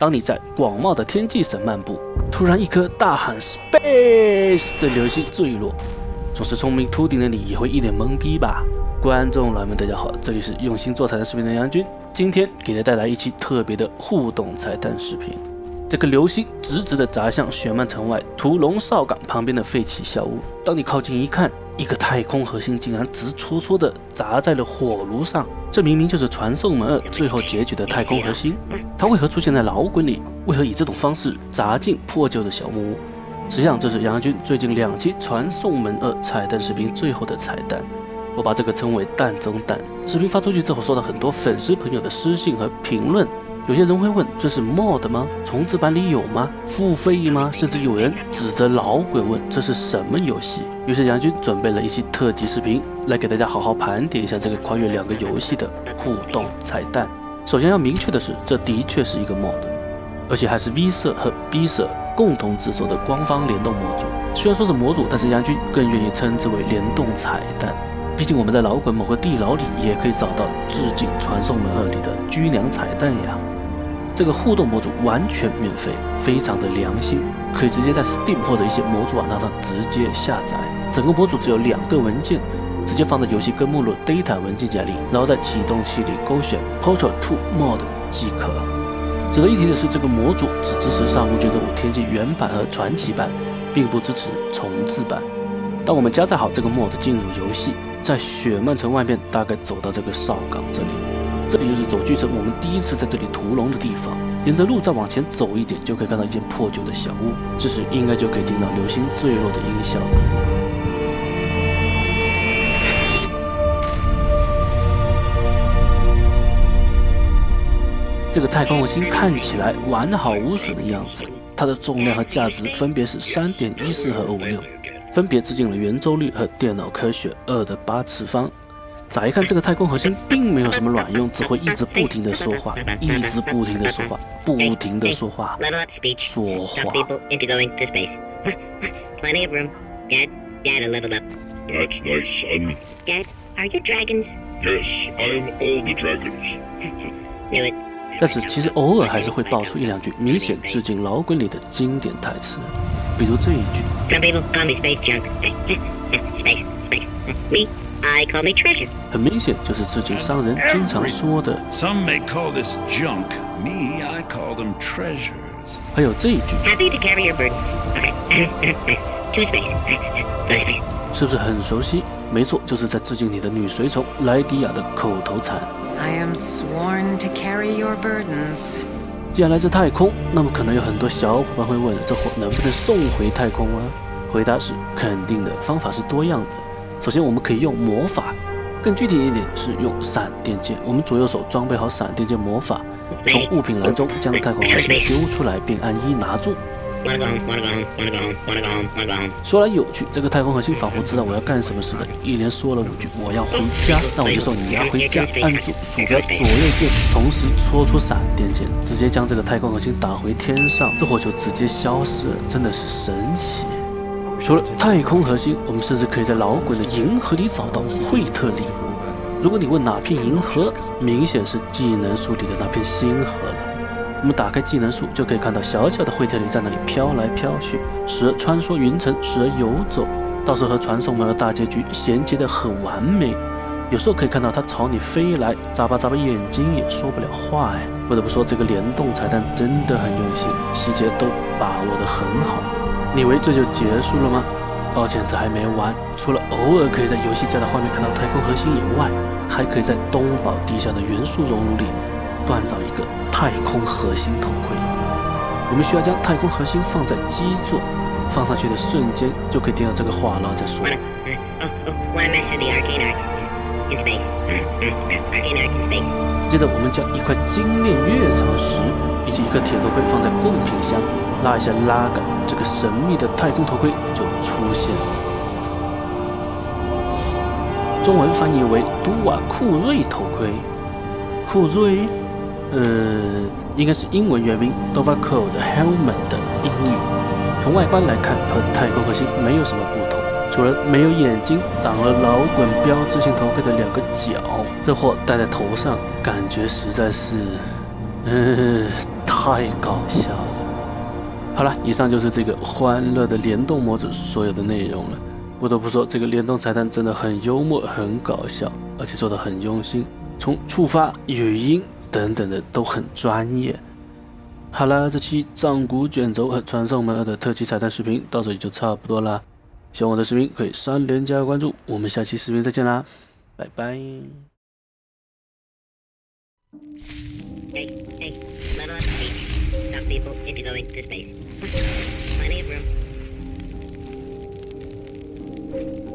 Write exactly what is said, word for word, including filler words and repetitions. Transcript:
当你在广袤的天际上漫步，突然一颗大喊 "space" 的流星坠落，总是聪明秃顶的你也会一脸懵逼吧？观众老爷们，大家好，这里是用心做彩蛋视频的杨军，今天给大家带来一期特别的互动彩蛋视频。这颗流星直直的砸向雪曼城外屠龙哨岗旁边的废弃小屋，当你靠近一看，一个太空核心竟然直戳戳的砸在了火炉上，这明明就是《传送门二》最后结局的太空核心，它为何出现在老滚里？为何以这种方式砸进破旧的小木屋？实际上，这是杨军最近两期《传送门二》彩蛋视频最后的彩蛋，我把这个称为蛋中蛋。视频发出去之后，收到很多粉丝朋友的私信和评论，有些人会问这是 mod 吗？重置版里有吗？付费吗？甚至有人指着老滚问这是什么游戏。于是杨军准备了一期特辑视频来给大家好好盘点一下这个跨越两个游戏的互动彩蛋。首先要明确的是，这的确是一个 mod， 而且还是 V 社和 B 社共同制作的官方联动模组。虽然说是模组，但是杨军更愿意称之为联动彩蛋。毕竟我们在老滚某个地牢里也可以找到致敬《传送门二》里的居娘彩蛋呀。这个互动模组完全免费，非常的良心，可以直接在 Steam 或者一些模组网站上直接下载。整个模组只有两个文件，直接放在游戏根目录 Data 文件夹里，然后在启动器里勾选 Portal 二 Mod 即可。值得一提的是，这个模组只支持上古卷任务天际原版和传奇版，并不支持重置版。当我们加载好这个 Mod 进入游戏，在雪漫城外面大概走到这个哨岗这里。这里就是走剧城，我们第一次在这里屠龙的地方。沿着路再往前走一点，就可以看到一间破旧的小屋，这时应该就可以听到流星坠落的音效了。这个太空核心看起来完好无损的样子，它的重量和价值分别是 三点一四 和 二五六， 分别致敬了圆周率和电脑科学二的八次方。乍一看，这个太空核心并没有什么卵用，只会一直不停的说话，一直不停的说话，不停的说话，说话。但是其实偶尔还是会爆出一两句明显致敬老滚里的经典台词，比如这一句。Some people call me space junk. Space, space, me.I call me treasure. 很明显就是致敬商人经常说的 Some may call this junk, me I call them treasures. 还有这一句 Happy to carry your burdens. To space. Go to space. 是不是很熟悉？没错，就是在致敬你的女随从莱迪亚的口头禅 I am sworn to carry your burdens. 既然来自太空，那么可能有很多小伙伴会问，这货能不能送回太空啊？回答是肯定的，方法是多样的。首先，我们可以用魔法，更具体一点是用闪电剑。我们左右手装备好闪电剑魔法，从物品栏中将太空核心丢出来，并按一拿住。说来有趣，这个太空核心仿佛知道我要干什么似的，一连说了五句“我要回家”，那我就说你要回家。按住鼠标左右键，同时戳出闪电剑，直接将这个太空核心打回天上，这火球直接消失了，真的是神奇。除了太空核心，我们甚至可以在老滚的银河里找到惠特利。如果你问哪片银河，明显是技能书里的那片星河了。我们打开技能书，就可以看到小小的惠特利在那里飘来飘去，时而穿梭云层，时而游走，倒是和传送门的大结局衔接得很完美。有时候可以看到它朝你飞来，眨巴眨巴眼睛也说不了话哎。不得不说，这个联动彩蛋真的很用心，细节都把握得很好。你以为这就结束了吗？抱歉，这还没完。除了偶尔可以在游戏加的画面看到太空核心以外，还可以在东宝地下的元素熔炉里锻造一个太空核心头盔。我们需要将太空核心放在基座，放上去的瞬间就可以听到这个话痨在说。接着我们将一块精炼月长石以及一个铁头盔放在贡品箱，拉一下拉杆，这个神秘的太空头盔就出现了。中文翻译为都瓦库瑞头盔。库瑞，呃，应该是英文原名 Dovakol Helmet 的音译。从外观来看，和太空核心没有什么不同，除了没有眼睛，长了老滚标志性头盔的两个角。这货戴在头上，感觉实在是，呃。太搞笑了。好了，以上就是这个欢乐的联动模组所有的内容了。不得不说，这个联动彩蛋真的很幽默、很搞笑，而且做得很用心，从触发、语音等等的都很专业。 好了，这期藏骨卷轴和传送门二的特技彩蛋视频到这里就差不多啦。喜欢我的视频可以三连加关注，我们下期视频再见啦，拜拜。Hey, hey, level up speech. Stop people into going to space. Plenty of room.